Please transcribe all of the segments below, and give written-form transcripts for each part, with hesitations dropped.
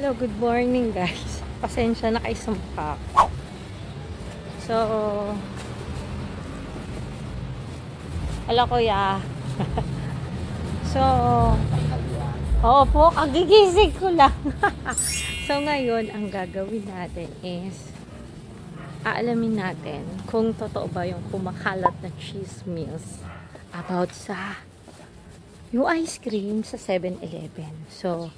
Hello, good morning guys. Pasensya na kaisumpa ako. So, hello kuya. So, opo, kagigising ko lang. So ngayon, ang gagawin natin is aalamin natin kung totoo ba yung kumakalat na chismis about sa yung ice cream sa 7-Eleven. So,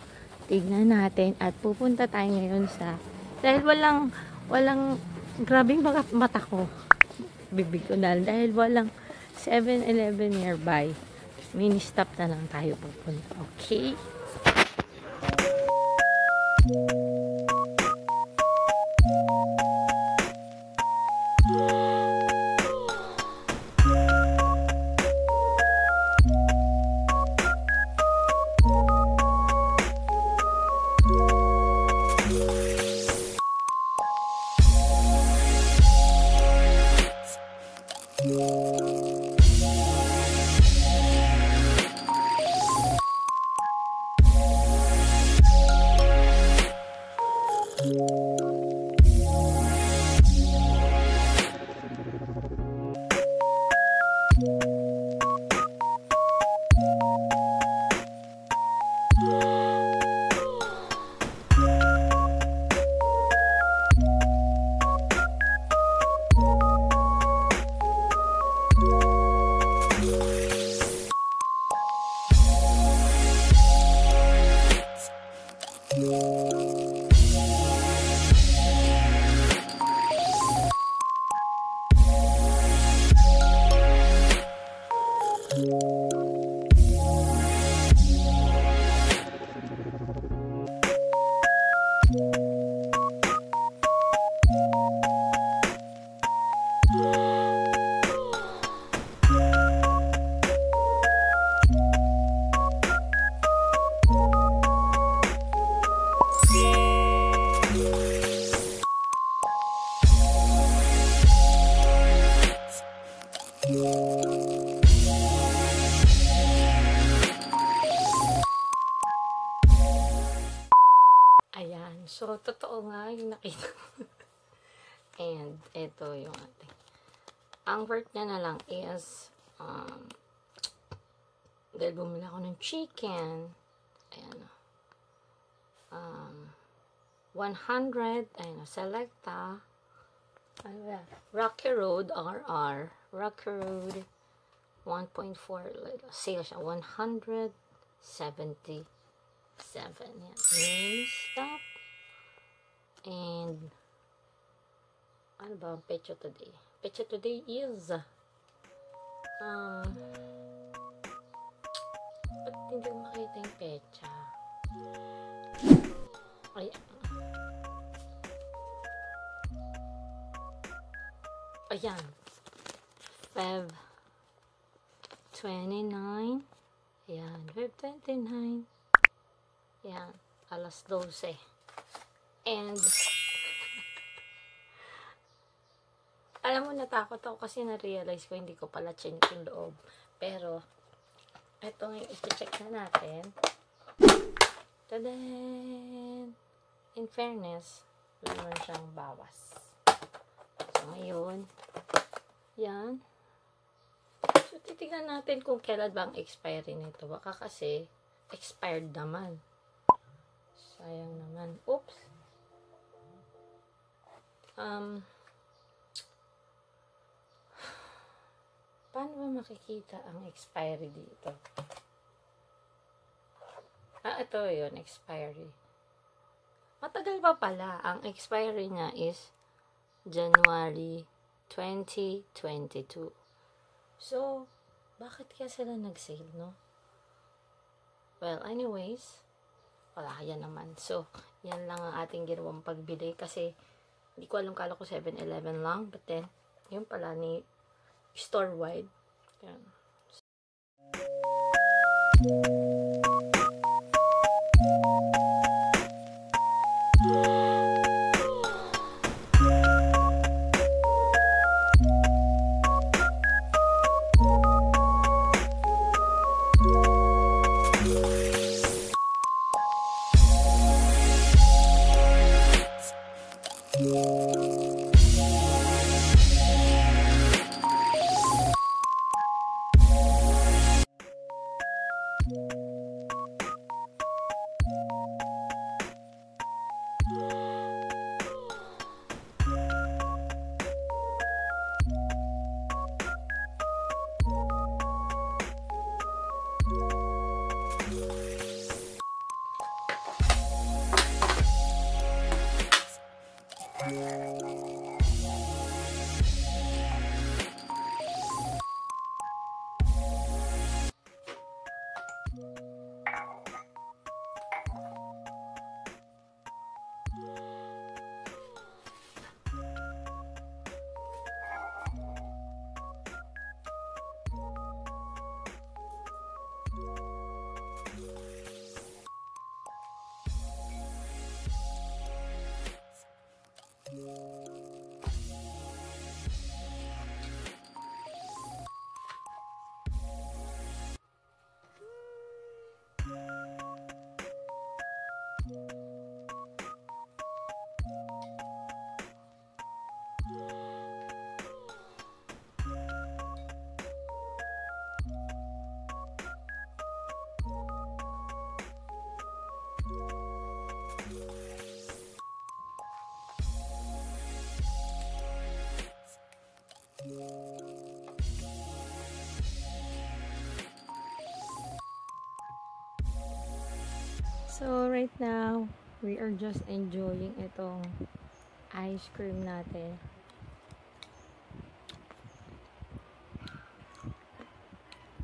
tignan natin at pupunta tayo ngayon sa dahil walang grabing mga mata ko, bibig ko na, dahil walang 7-Eleven nearby, Ministop na lang tayo pupunta, okay? Ayan, so totoo nga yung nakita. And eto yung ating ang word niya na lang is dahil bumili ako ng chicken, ayan, 100, ayan, Selecta, Rocky Road, RR Rocky Road, 1.4 sale siya, 177. Yan. Ministop. And ano ba ang pecha today? Pecha today is ba't hindi ko makita yung pecha? Ayan. Ayan. Feb 29. Ayan, Feb 29. Ayan, alas 12. And alam mo, natakot ako kasi na-realize ko hindi ko pala change yung loob. Pero eto ngayon, iti-check na natin. Tadaan! In fairness, meron siyang bawas. So ngayon, yan. So titignan natin kung kailan ba ang expiry nito. Baka kasi expired naman. Sayang naman. Oops. Paano ba makikita ang expiry dito? Ah, ito yun. Expiry. Matagal pa pala. Ang expiry niya is January 2022. So, bakit kaya sila nag-sale, no? Well, anyways, wala kaya naman. So, yan lang ang ating ginawang pagbili kasi hindi ko alam, kala ko 7-Eleven lang, but then, yun pala ni store-wide. Yan. So right now, we are just enjoying itong ice cream natin.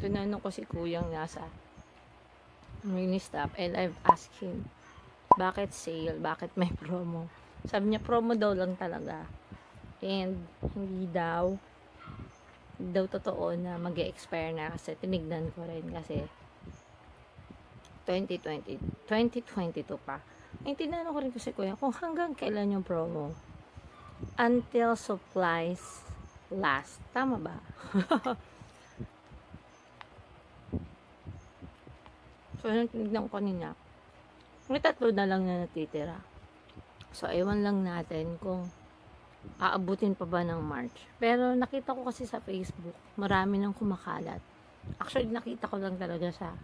Tunanong ko si Kuyang nasa Ministop and I've asked him, bakit sale? Bakit may promo? Sabi niya, promo daw lang talaga. And hindi daw totoo na mag-expire na kasi tinignan ko rin kasi 2022 pa. Ay, tinanong ko rin kasi kuya kung hanggang kailan yung promo. Until supplies last. Tama ba? So, yung tinignan ko kanina, may tatlo na lang na natitira. So, ewan lang natin kung aabutin pa ba ng March. Pero, nakita ko kasi sa Facebook, marami nang kumakalat. Actually, nakita ko lang talaga sa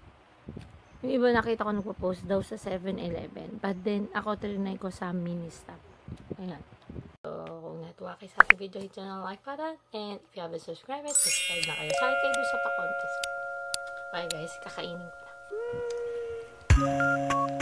yung iba nakita ko nagpo-post daw sa 7-Eleven. But then, ako trinay ko sa Ministop. Ayan. So, kung natuwa kayo sa ating video, hit nyo ng like button. And if you haven't subscribed, subscribe na kayo. Sorry kayo sa pa-contest. Bye guys, kakainin ko na.